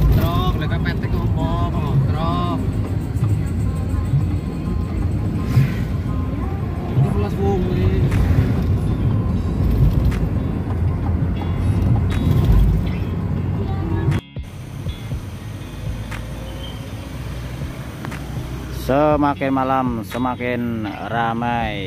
bentrok, lek petik opo ngontrok. Ini kelas wong iki. Semakin malam semakin ramai.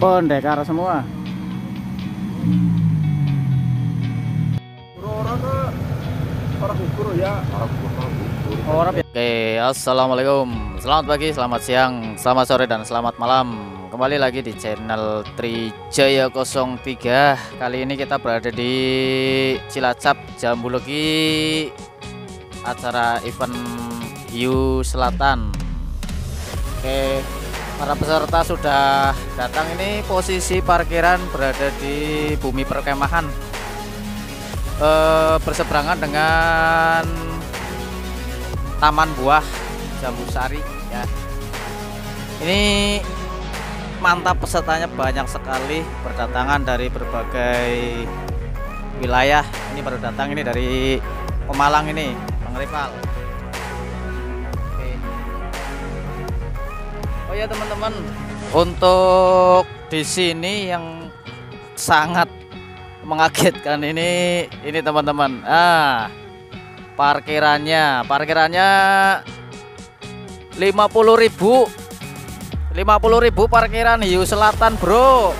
Pendekar semua. Oke, assalamualaikum. Selamat pagi, selamat siang, selamat sore, dan selamat malam. Kembali lagi di channel Trijaya03. Kali ini kita berada di Cilacap, Jambulogi, acara event Hiu Selatan. Oke, para peserta sudah datang. Ini posisi parkiran berada di Bumi Perkemahan, berseberangan dengan Taman Buah Jambu Sari, ya. Ini mantap, pesertanya banyak sekali berdatangan dari berbagai wilayah. Ini baru datang, ini dari Pemalang ini, Bang Rival. Oke. Oh ya teman-teman, untuk di sini yang sangat mengagetkan ini teman-teman. Ah, parkirannya 50.000 parkiran Hiu Selatan, bro.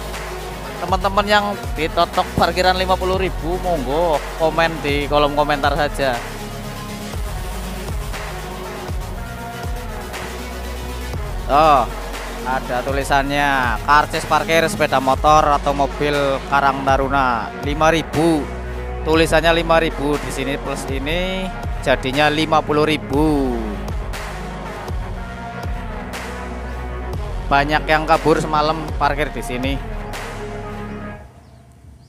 Teman-teman yang ditotok parkiran 50.000, monggo komen di kolom komentar saja. Oh, ada tulisannya, karcis parkir sepeda motor atau mobil Karang Taruna 5.000. Tulisannya 5.000 di sini plus ini jadinya 50.000. Banyak yang kabur semalam parkir di sini.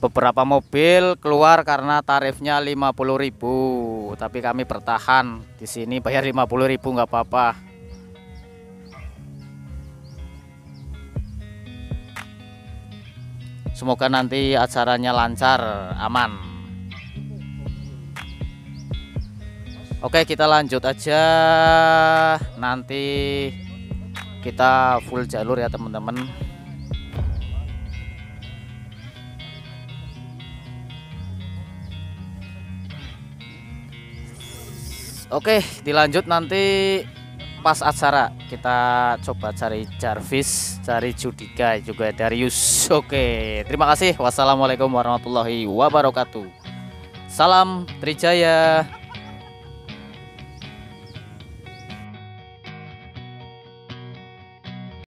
Beberapa mobil keluar karena tarifnya 50.000, tapi kami bertahan di sini bayar 50.000 nggak apa-apa. Semoga nanti acaranya lancar, aman. Oke, kita lanjut aja. Nanti kita full jalur ya teman-teman. Oke, dilanjut nanti pas acara kita coba cari Jarvis, cari Judika, juga Darius. Oke, terima kasih. Wassalamualaikum warahmatullahi wabarakatuh. Salam Trijaya.